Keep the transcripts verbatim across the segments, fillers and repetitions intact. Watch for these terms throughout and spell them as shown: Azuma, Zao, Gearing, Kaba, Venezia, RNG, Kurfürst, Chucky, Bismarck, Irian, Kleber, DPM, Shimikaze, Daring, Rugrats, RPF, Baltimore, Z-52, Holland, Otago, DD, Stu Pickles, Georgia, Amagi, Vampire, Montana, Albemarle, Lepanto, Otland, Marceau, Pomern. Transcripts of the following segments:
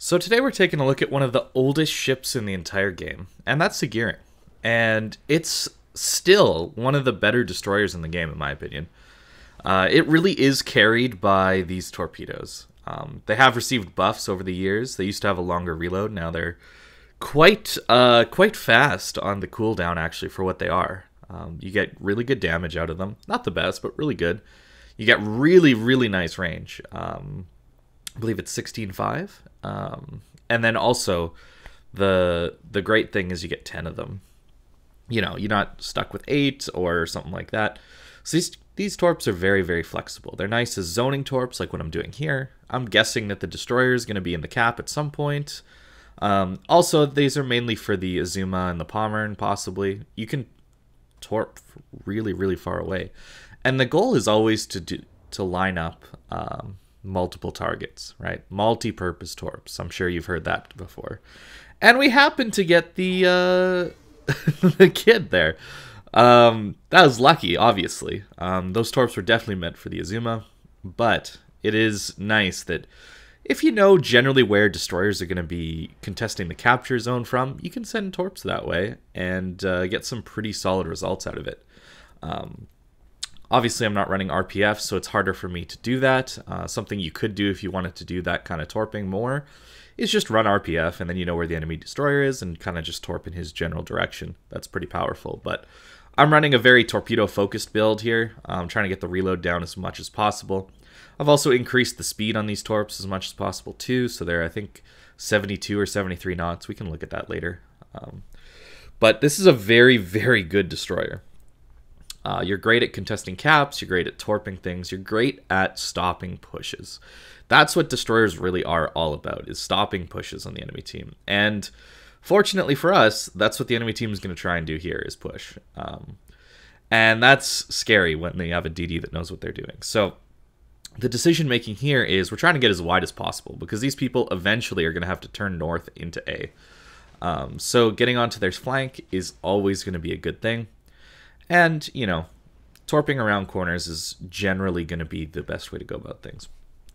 So today we're taking a look at one of the oldest ships in the entire game, and that's the Gearing. And it's still one of the better destroyers in the game, in my opinion. Uh, it really is carried by these torpedoes. Um, they have received buffs over the years. They used to have a longer reload. Now they're quite, uh, quite fast on the cooldown, actually, for what they are. Um, you get really good damage out of them. Not the best, but really good. You get really, really nice range. Um, I believe it's sixteen point five. Um, and then also, the the great thing is you get ten of them. You know, you're not stuck with eight or something like that. So these, these torps are very, very flexible. They're nice as zoning torps, like what I'm doing here. I'm guessing that the destroyer is going to be in the cap at some point. Um, also, these are mainly for the Azuma and the Pomern, possibly. You can torp really, really far away. And the goal is always to, do, to line up... Um, multiple targets, right? Multi-purpose torps. I'm sure you've heard that before. And we happened to get the uh, the kid there. Um, that was lucky, obviously. Um, those torps were definitely meant for the Azuma, but it is nice that if you know generally where destroyers are going to be contesting the capture zone from, you can send torps that way and uh, get some pretty solid results out of it. Um, Obviously, I'm not running R P F, so it's harder for me to do that. Uh, something you could do if you wanted to do that kind of torping more is just run R P F, and then you know where the enemy destroyer is and kind of just torp in his general direction. That's pretty powerful, but I'm running a very torpedo-focused build here. I'm trying to get the reload down as much as possible. I've also increased the speed on these torps as much as possible, too, so they're, I think, seventy-two or seventy-three knots. We can look at that later. Um, but this is a very, very good destroyer. Uh, you're great at contesting caps, you're great at torping things, you're great at stopping pushes. That's what destroyers really are all about, is stopping pushes on the enemy team. And fortunately for us, that's what the enemy team is going to try and do here, is push. Um, and that's scary when they have a D D that knows what they're doing. So the decision making here is we're trying to get as wide as possible, because these people eventually are going to have to turn north into A. Um, so getting onto their flank is always going to be a good thing. And, you know, torping around corners is generally going to be the best way to go about things.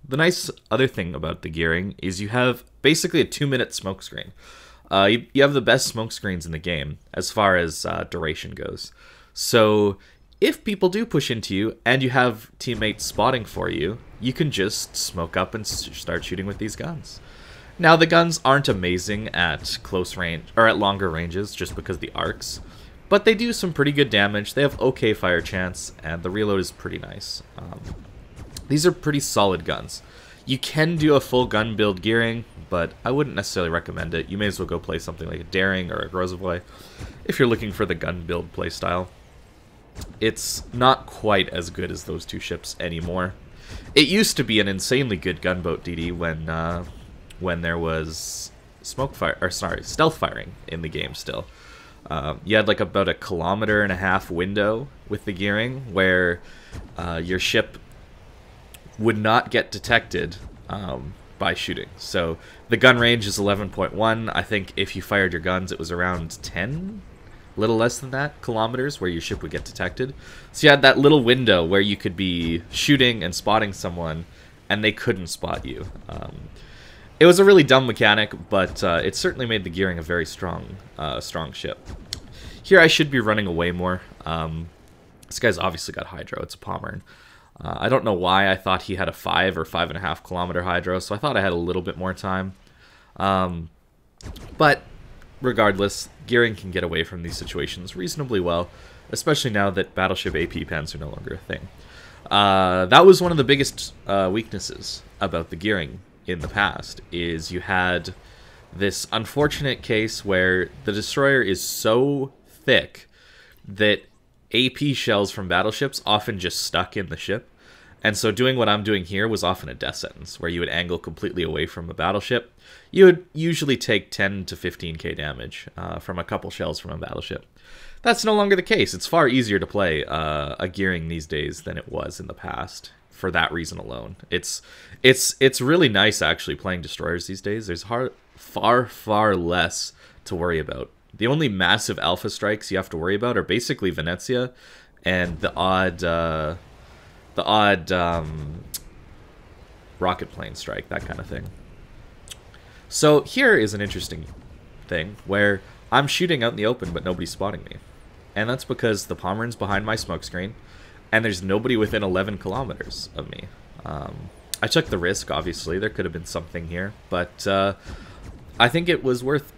The nice other thing about the Gearing is you have basically a two-minute smoke screen. Uh, you, you have the best smoke screens in the game as far as uh, duration goes. So if people do push into you and you have teammates spotting for you, you can just smoke up and start shooting with these guns. Now, the guns aren't amazing at close range or at longer ranges just because of the arcs. But they do some pretty good damage, they have okay fire chance, and the reload is pretty nice. Um, these are pretty solid guns. You can do a full gun build Gearing, but I wouldn't necessarily recommend it. You may as well go play something like a Daring or a Grozovoi if you're looking for the gun build playstyle. It's not quite as good as those two ships anymore. It used to be an insanely good gunboat D D when uh, when there was smoke fire, or sorry, stealth firing in the game still. Um, you had like about a kilometer and a half window with the Gearing where uh, your ship would not get detected um, by shooting. So the gun range is eleven point one. I think if you fired your guns, it was around ten, a little less than that, kilometers where your ship would get detected. So you had that little window where you could be shooting and spotting someone, and they couldn't spot you. Um, It was a really dumb mechanic, but uh, it certainly made the Gearing a very strong, uh, strong ship. Here I should be running away more. Um, this guy's obviously got hydro. It's a Pomern. Uh, I don't know why I thought he had a five or five and a half kilometer hydro, so I thought I had a little bit more time. Um, but regardless, Gearing can get away from these situations reasonably well, especially now that battleship A P pens are no longer a thing. Uh, that was one of the biggest uh, weaknesses about the Gearing in the past, is you had this unfortunate case where the destroyer is so thick that A P shells from battleships often just stuck in the ship. And so doing what I'm doing here was often a death sentence, where you would angle completely away from a battleship. You would usually take ten to fifteen K damage uh, from a couple shells from a battleship. That's no longer the case. It's far easier to play uh, a Gearing these days than it was in the past. For that reason alone, it's it's it's really nice actually playing destroyers these days. There's hard, far far less to worry about. The only massive alpha strikes you have to worry about are basically Venezia and the odd uh, the odd um, rocket plane strike, that kind of thing. So here is an interesting thing where I'm shooting out in the open, but nobody's spotting me. And that's because the Pomern's behind my smoke screen, and there's nobody within eleven kilometers of me. Um, I checked the risk, obviously. There could have been something here, but uh, I think it was worth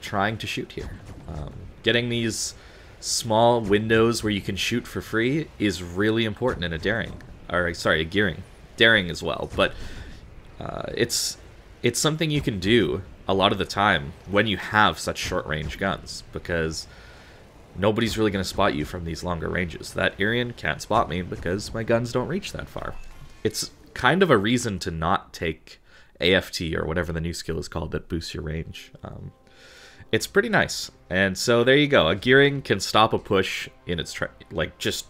trying to shoot here. Um, getting these small windows where you can shoot for free is really important in a daring, or sorry, a gearing, daring as well. But uh, it's it's something you can do a lot of the time when you have such short-range guns, because nobody's really going to spot you from these longer ranges. That Irian can't spot me because my guns don't reach that far. It's kind of a reason to not take A F T or whatever the new skill is called that boosts your range. Um, it's pretty nice. And so there you go. A gearing can stop a push in its tra like just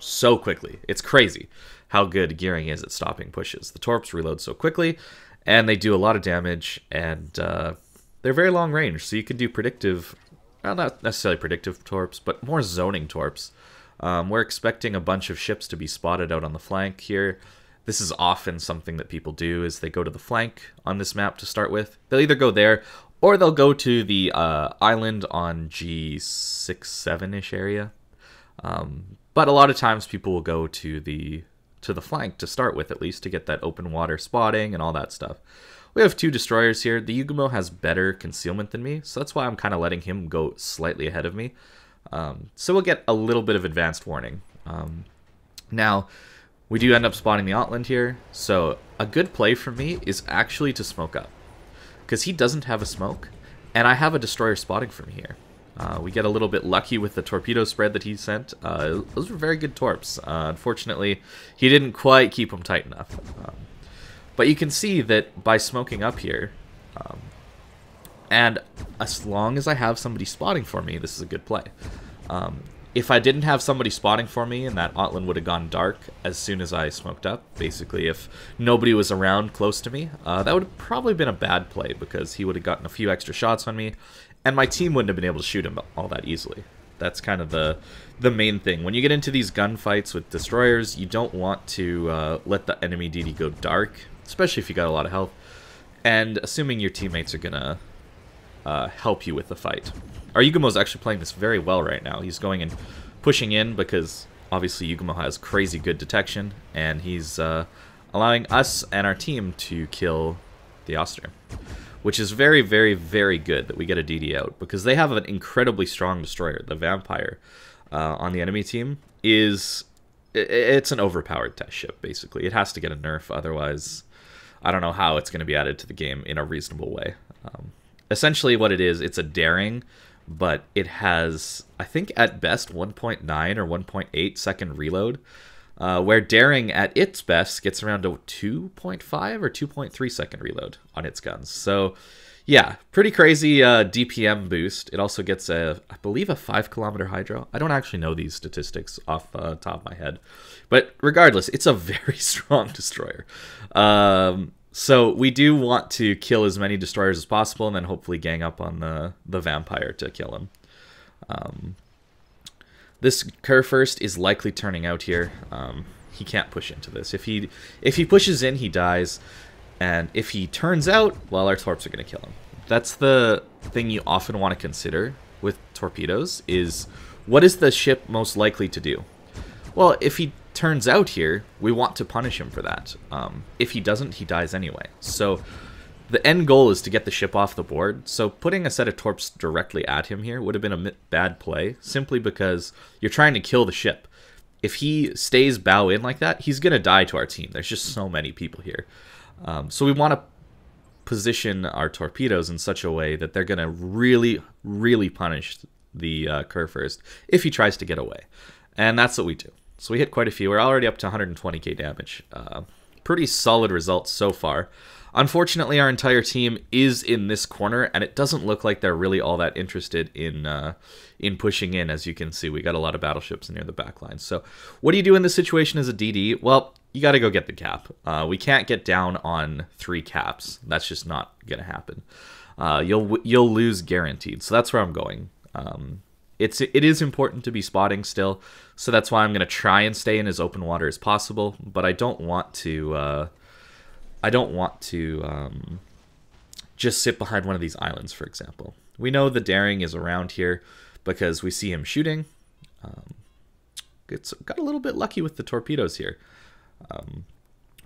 so quickly. It's crazy how good gearing is at stopping pushes. The torps reload so quickly, and they do a lot of damage, and uh, they're very long range. So you can do predictive. Well, not necessarily predictive torps, but more zoning torps. Um, we're expecting a bunch of ships to be spotted out on the flank here. This is often something that people do, is they go to the flank on this map to start with. They'll either go there, or they'll go to the uh, island on G six seven-ish area. Um, but a lot of times people will go to the, to the flank to start with, at least, to get that open water spotting and all that stuff. We have two destroyers here. The Yugumo has better concealment than me, so that's why I'm kind of letting him go slightly ahead of me. Um, so we'll get a little bit of advanced warning. Um, now, we do end up spotting the Otland here, so a good play for me is actually to smoke up, because he doesn't have a smoke, and I have a destroyer spotting from here. Uh, we get a little bit lucky with the torpedo spread that he sent. Uh, those were very good torps. Uh, unfortunately, he didn't quite keep them tight enough. Um, But you can see that by smoking up here, um, and as long as I have somebody spotting for me, this is a good play. Um, if I didn't have somebody spotting for me, and that Otland would have gone dark as soon as I smoked up, basically if nobody was around close to me, uh, that would have probably been a bad play, because he would have gotten a few extra shots on me, and my team wouldn't have been able to shoot him all that easily. That's kind of the the main thing. When you get into these gunfights with destroyers, you don't want to uh, let the enemy D D go dark, especially if you got a lot of health, and assuming your teammates are gonna uh, help you with the fight. Our Yugumo's actually playing this very well right now. He's going and pushing in because obviously Yugumo has crazy good detection, and he's uh, allowing us and our team to kill the Oster, which is very, very, very good that we get a D D out, because they have an incredibly strong destroyer. The Vampire uh, on the enemy team is, it's an overpowered test ship, basically. It has to get a nerf, otherwise I don't know how it's going to be added to the game in a reasonable way. Um, essentially what it is, it's a daring, but it has, I think at best, one point nine or one point eight second reload, uh, where daring at its best gets around a two point five or two point three second reload on its guns. So yeah, pretty crazy uh, D P M boost. It also gets, a, I believe, a five kilometer high draw. I don't actually know these statistics off the top of my head. But regardless, it's a very strong destroyer. Um, so we do want to kill as many destroyers as possible, and then hopefully gang up on the, the Vampire to kill him. Um, this Kurfürst is likely turning out here. Um, he can't push into this. If he, if he pushes in, he dies. And if he turns out, well, our torps are going to kill him. That's the thing you often want to consider with torpedoes, is what is the ship most likely to do? Well, if he turns out here, we want to punish him for that. Um, if he doesn't, he dies anyway. So the end goal is to get the ship off the board. So putting a set of torps directly at him here would have been a bad play, simply because you're trying to kill the ship. If he stays bow in like that, he's going to die to our team. There's just so many people here. Um, so we want to position our torpedoes in such a way that they're going to really, really punish the uh, Kurfürst if he tries to get away. And that's what we do. So we hit quite a few. We're already up to one hundred twenty K damage. Uh, pretty solid results so far. Unfortunately, our entire team is in this corner, and it doesn't look like they're really all that interested in uh, in pushing in. As you can see, we got a lot of battleships near the back line. So what do you do in this situation as a D D? Well, you got to go get the cap. Uh, we can't get down on three caps. That's just not going to happen. Uh, you'll you'll lose guaranteed. So that's where I'm going. Um, it's it is important to be spotting still. So that's why I'm going to try and stay in as open water as possible. But I don't want to. Uh, I don't want to um, just sit behind one of these islands, for example. We know the Daring is around here because we see him shooting. Um, it's got a little bit lucky with the torpedoes here, um,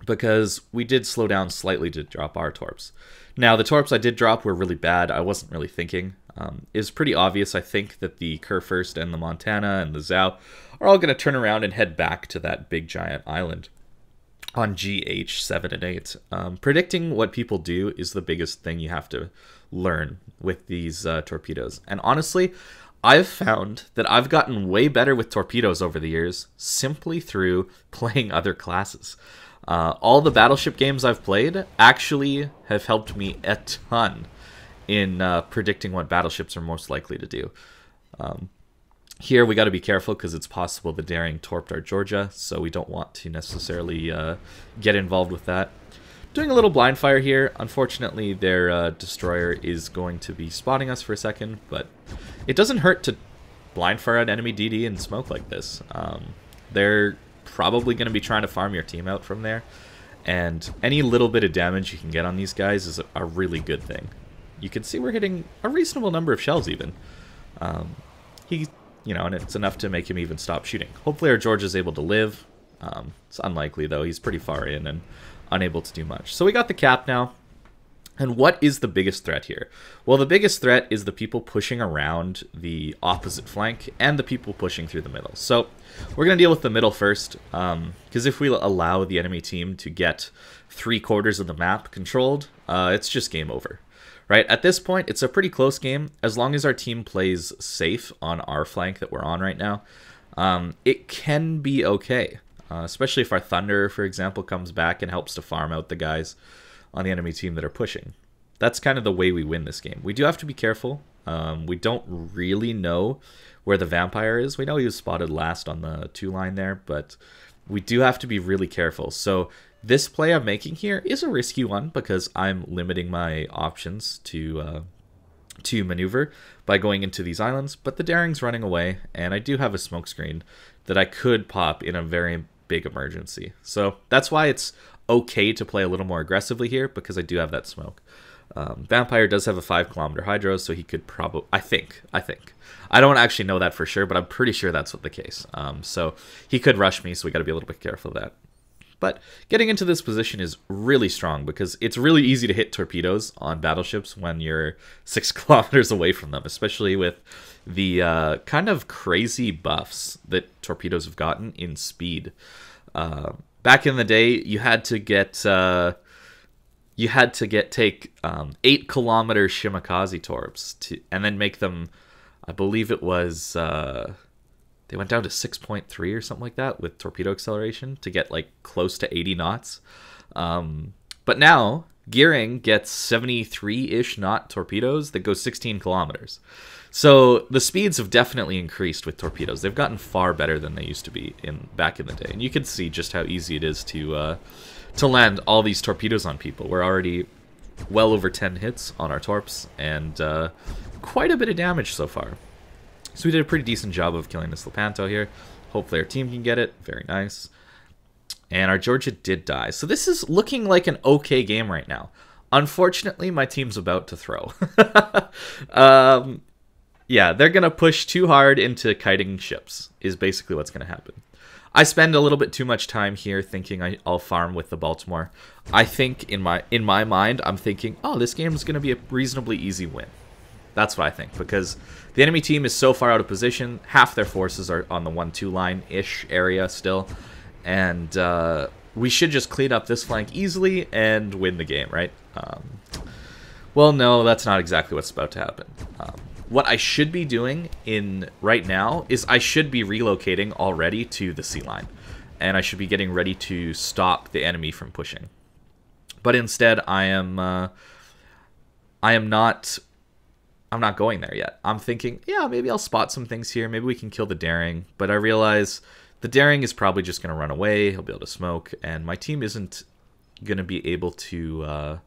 because we did slow down slightly to drop our torps. Now, the torps I did drop were really bad. I wasn't really thinking. Um, it was pretty obvious, I think, that the Kurfürst and the Montana and the Zao are all going to turn around and head back to that big giant island on G H seven and eight. Um, predicting what people do is the biggest thing you have to learn with these uh, torpedoes. And honestly, I've found that I've gotten way better with torpedoes over the years simply through playing other classes. Uh, all the battleship games I've played actually have helped me a ton in uh, predicting what battleships are most likely to do. Um, here we got to be careful because it's possible the Daring torped our Georgia, so we don't want to necessarily uh, get involved with that. Doing a little blind fire here. Unfortunately, their uh, destroyer is going to be spotting us for a second, but it doesn't hurt to blind fire an enemy D D and smoke like this. Um, they're probably going to be trying to farm your team out from there, and any little bit of damage you can get on these guys is a, a really good thing. You can see we're hitting a reasonable number of shells even. Um, he, you know, and it's enough to make him even stop shooting. Hopefully our George is able to live. Um, it's unlikely though. He's pretty far in and unable to do much. So we got the cap now. And what is the biggest threat here? Well, the biggest threat is the people pushing around the opposite flank and the people pushing through the middle. So we're going to deal with the middle first, because um, if we allow the enemy team to get three quarters of the map controlled, uh, it's just game over. Right? At this point, it's a pretty close game. As long as our team plays safe on our flank that we're on right now, um, it can be okay. Uh, especially if our Thunder, for example, comes back and helps to farm out the guys on the enemy team that are pushing. That's kind of the way we win this game. We do have to be careful. Um, we don't really know where the Vampire is. We know he was spotted last on the two line there, but we do have to be really careful. So this play I'm making here is a risky one because I'm limiting my options to uh, to maneuver by going into these islands, but the Daring's running away, and I do have a smoke screen that I could pop in a very big emergency. So that's why it's okay to play a little more aggressively here, because I do have that smoke. Um, Vampire does have a five kilometer hydro, so he could probably, I think, I think. I don't actually know that for sure, but I'm pretty sure that's what the case. Um, so he could rush me, so we got to be a little bit careful of that. But getting into this position is really strong, because it's really easy to hit torpedoes on battleships when you're six kilometers away from them, especially with the uh, kind of crazy buffs that torpedoes have gotten in speed. Uh, back in the day, you had to get... Uh, You had to get take um, eight kilometer Shimikaze torps to, and then make them. I believe it was uh, they went down to six point three or something like that with torpedo acceleration to get like close to eighty knots. Um, but now Gearing gets seventy three ish knot torpedoes that go sixteen kilometers. So the speeds have definitely increased with torpedoes. They've gotten far better than they used to be in back in the day, and you can see just how easy it is to. Uh, to land all these torpedoes on people. We're already well over ten hits on our torps, and uh, quite a bit of damage so far. So we did a pretty decent job of killing this Lepanto here. Hopefully our team can get it. Very nice. And our Georgia did die. So this is looking like an okay game right now. Unfortunately, my team's about to throw. um, yeah, they're going to push too hard into kiting ships, is basically what's going to happen. I spend a little bit too much time here thinking I, I'll farm with the Baltimore. I think in my in my mind, I'm thinking, oh, this game is going to be a reasonably easy win. That's what I think, because the enemy team is so far out of position. Half their forces are on the one two line-ish area still. And uh, we should just clean up this flank easily and win the game, right? Um, well, no, that's not exactly what's about to happen. Um, What I should be doing in right now is I should be relocating already to the sea line, and I should be getting ready to stop the enemy from pushing. But instead, I am, uh, I am not, I'm not going there yet. I'm thinking, yeah, maybe I'll spot some things here. Maybe we can kill the Daring. But I realize the Daring is probably just going to run away. He'll be able to smoke, and my team isn't going to be able to uh,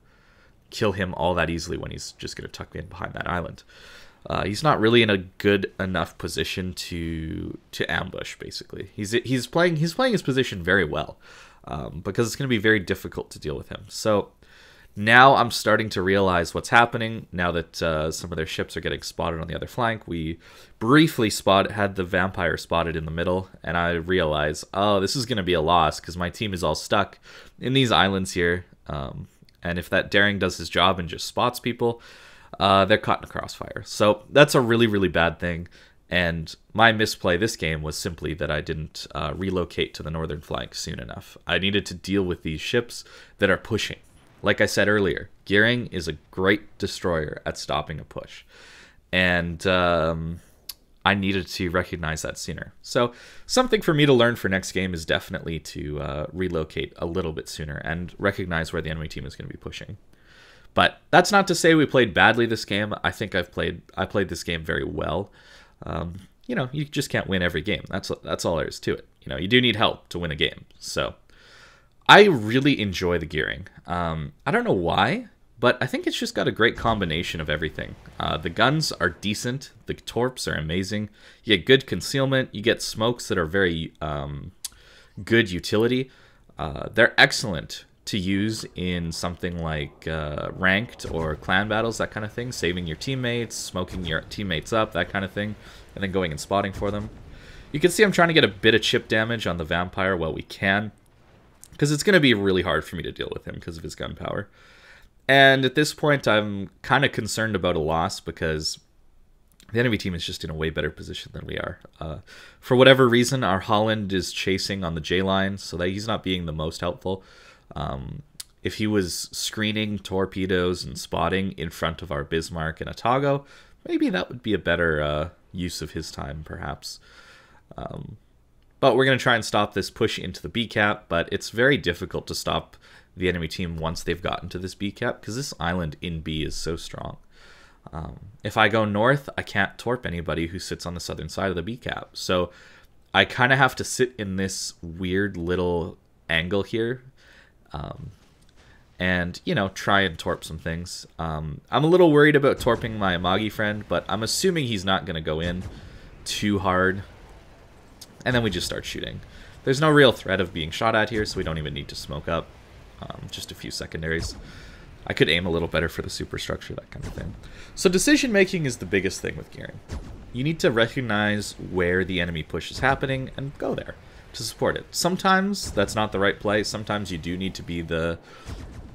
kill him all that easily when he's just going to tuck in behind that island. Uh, he's not really in a good enough position to to ambush. Basically, he's he's playing he's playing his position very well, um, because it's going to be very difficult to deal with him. So Now I'm starting to realize what's happening now that uh, some of their ships are getting spotted on the other flank. We briefly spot had the Vampire spotted in the middle, and I realize, oh, this is going to be a loss because my team is all stuck in these islands here. Um, and if that Daring does his job and just spots people, uh, they're caught in a crossfire. So that's a really, really bad thing. And my misplay this game was simply that I didn't uh, relocate to the northern flank soon enough. I needed to deal with these ships that are pushing. Like I said earlier, Gearing is a great destroyer at stopping a push. And um, I needed to recognize that sooner. So something for me to learn for next game is definitely to uh, relocate a little bit sooner and recognize where the enemy team is going to be pushing. But that's not to say we played badly this game. I think I've played, I played this game very well. Um, you know, you just can't win every game. That's, that's all there is to it. You know, you do need help to win a game. So I really enjoy the Gearing. Um, I don't know why, but I think it's just got a great combination of everything. Uh, the guns are decent. The torps are amazing. You get good concealment. You get smokes that are very um, good utility. Uh, they're excellent to use in something like uh, ranked or clan battles, that kind of thing. Saving your teammates, smoking your teammates up, that kind of thing. And then going and spotting for them. You can see I'm trying to get a bit of chip damage on the Vampire while we can, because it's going to be really hard for me to deal with him because of his gun power. And at this point, I'm kind of concerned about a loss because the enemy team is just in a way better position than we are. Uh, for whatever reason, our Holland is chasing on the J-line, so that he's not being the most helpful. Um, if he was screening torpedoes and spotting in front of our Bismarck and Otago, maybe that would be a better uh, use of his time, perhaps. Um... But we're going to try and stop this push into the B cap, but it's very difficult to stop the enemy team once they've gotten to this B cap, because this island in B is so strong. Um, if I go north, I can't torp anybody who sits on the southern side of the B cap. So I kind of have to sit in this weird little angle here um, and, you know, try and torp some things. Um, I'm a little worried about torping my Amagi friend, but I'm assuming he's not going to go in too hard. And then we just start shooting. There's no real threat of being shot at here, so we don't even need to smoke up. Um, just a few secondaries. I could aim a little better for the superstructure, that kind of thing. So decision-making is the biggest thing with Gearing. You need to recognize where the enemy push is happening and go there to support it. Sometimes that's not the right play. Sometimes you do need to be the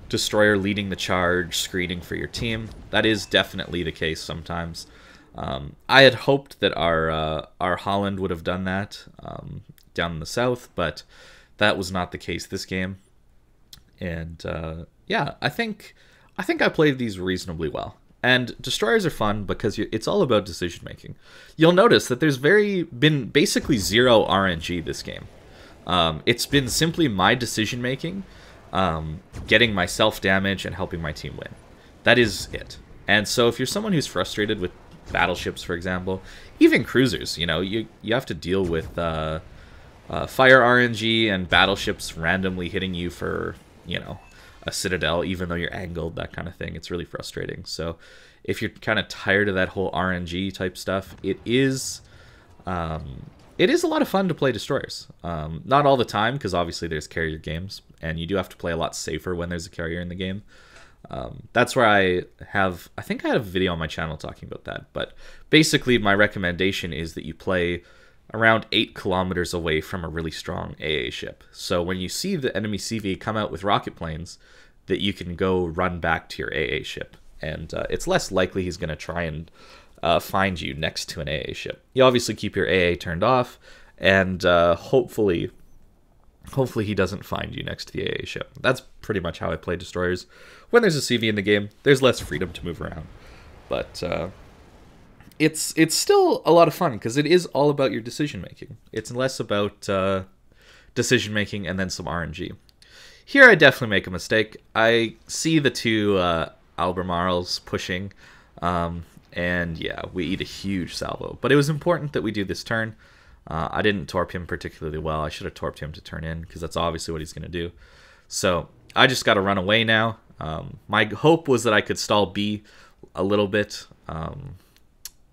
destroyer leading the charge, screening for your team. That is definitely the case sometimes. Um, I had hoped that our uh, our Holland would have done that um, down in the south, but that was not the case this game. And uh, yeah, I think I think I played these reasonably well. And destroyers are fun because you, it's all about decision making. You'll notice that there's very been basically zero R N G this game. Um, it's been simply my decision making, um, getting myself damage and helping my team win. That is it. And so if you're someone who's frustrated with battleships, for example, even cruisers, you know, you you have to deal with uh, uh, fire R N G and battleships randomly hitting you for, you know, a citadel, even though you're angled, that kind of thing. It's really frustrating. So if you're kind of tired of that whole R N G type stuff, it is um, it is a lot of fun to play destroyers. Um, not all the time, because obviously there's carrier games, and you do have to play a lot safer when there's a carrier in the game. Um, that's where I have, I think I had a video on my channel talking about that, but basically my recommendation is that you play around eight kilometers away from a really strong A A ship. So when you see the enemy C V come out with rocket planes, that you can go run back to your A A ship, and uh, it's less likely he's going to try and uh, find you next to an A A ship. You obviously keep your A A turned off, and uh, hopefully... Hopefully he doesn't find you next to the A A ship. That's pretty much how I play destroyers. When there's a C V in the game, there's less freedom to move around. But uh, it's it's still a lot of fun, because it is all about your decision-making. It's less about uh, decision-making and then some R N G. Here I definitely make a mistake. I see the two uh, Albemarles pushing, um, and yeah, we eat a huge salvo. But it was important that we do this turn. Uh, I didn't torp him particularly well. I should have torped him to turn in, because that's obviously what he's going to do. So I just got to run away now. Um, my hope was that I could stall B a little bit, um,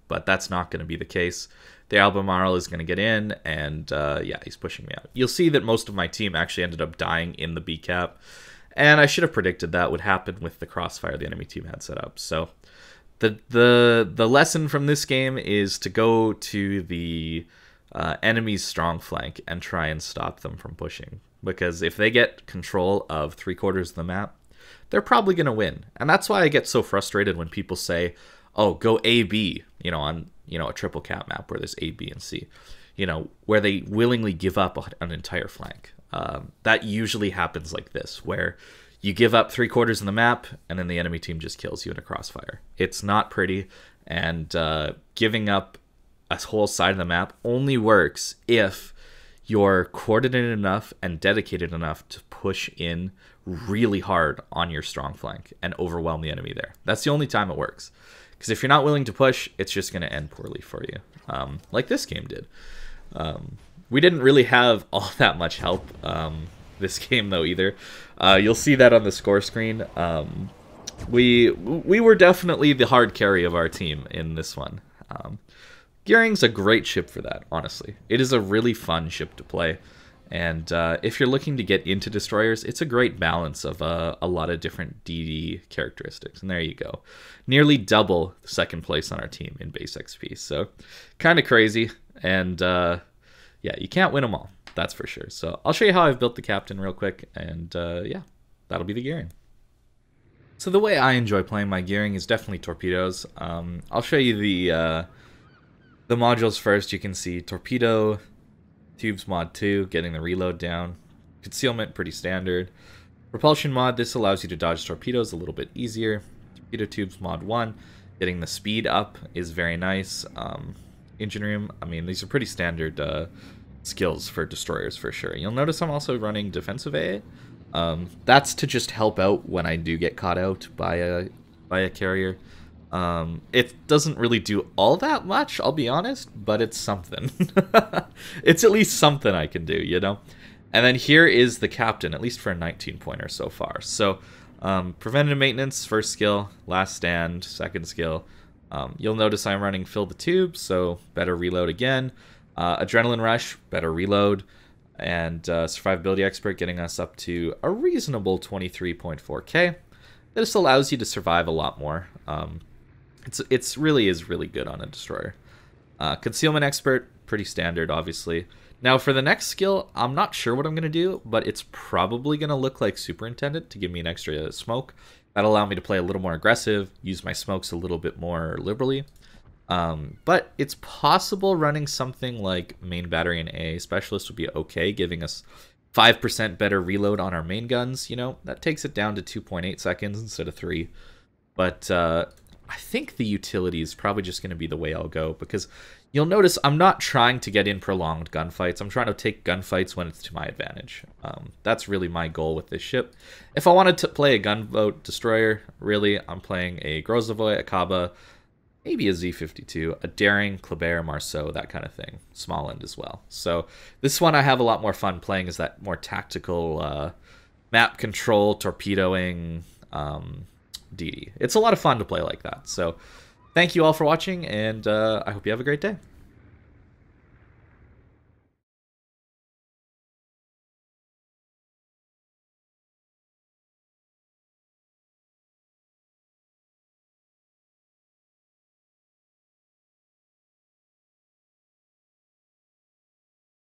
but that's not going to be the case. The Albemarle is going to get in, and uh, yeah, he's pushing me out. You'll see that most of my team actually ended up dying in the B cap, And I should have predicted that would happen with the crossfire the enemy team had set up. So the the the lesson from this game is to go to the uh, enemy's strong flank and try and stop them from pushing. Because if they get control of three quarters of the map, they're probably going to win. And that's why I get so frustrated when people say, oh, go A B, you know, on you know a triple cap map where there's A, B, and C, you know, where they willingly give up an entire flank. Um, that usually happens like this, where you give up three quarters in the map, and then the enemy team just kills you in a crossfire. It's not pretty, and uh, giving up a whole side of the map only works if you're coordinated enough and dedicated enough to push in really hard on your strong flank and overwhelm the enemy there. That's the only time it works. Because if you're not willing to push, it's just going to end poorly for you, um, like this game did. Um, we didn't really have all that much help um, this game, though, either. Uh, you'll see that on the score screen. Um, we we were definitely the hard carry of our team in this one. Um, Gearing's a great ship for that, honestly. It is a really fun ship to play. And uh, if you're looking to get into destroyers, it's a great balance of uh, a lot of different D D characteristics. And there you go. Nearly double the second place on our team in base X P. So kind of crazy. And uh, yeah, you can't win them all. That's for sure. So I'll show you how I've built the captain real quick. And uh, yeah, that'll be the Gearing. So the way I enjoy playing my Gearing is definitely torpedoes. Um, I'll show you the, uh, the modules first. You can see torpedo... Tubes mod two, getting the reload down. Concealment, pretty standard. Propulsion mod, this allows you to dodge torpedoes a little bit easier. Torpedo tubes mod one, getting the speed up is very nice. Um, engine room, I mean, these are pretty standard uh, skills for destroyers for sure. You'll notice I'm also running defensive A A. Um, that's to just help out when I do get caught out by a, by a carrier. Um, it doesn't really do all that much, I'll be honest, but it's something. It's at least something I can do, you know? And then here is the captain, at least for a nineteen pointer so far. So, um, preventative maintenance, first skill, last stand, second skill. Um, you'll notice I'm running fill the tube, so better reload again. Uh, adrenaline rush, better reload. And uh, survivability expert, getting us up to a reasonable twenty-three point four K. This allows you to survive a lot more. Um, It's it's really is really good on a destroyer. Uh, concealment expert, pretty standard, obviously. Now for the next skill, I'm not sure what I'm gonna do, but it's probably gonna look like superintendent to give me an extra smoke. That'll allow me to play a little more aggressive, use my smokes a little bit more liberally. Um, but it's possible running something like main battery and A A specialist would be okay, giving us five percent better reload on our main guns. You know, that takes it down to two point eight seconds instead of three. But uh, I think the utility is probably just going to be the way I'll go, because you'll notice I'm not trying to get in prolonged gunfights. I'm trying to take gunfights when it's to my advantage. Um, that's really my goal with this ship. If I wanted to play a gunboat destroyer, really, I'm playing a Grozovoi, a Kaba, maybe a Z fifty-two, a Daring, Kleber, Marceau, that kind of thing. Small end as well. So this one I have a lot more fun playing, is that more tactical uh, map control, torpedoing... Um, D D. It's a lot of fun to play like that. So thank you all for watching, and uh, I hope you have a great day.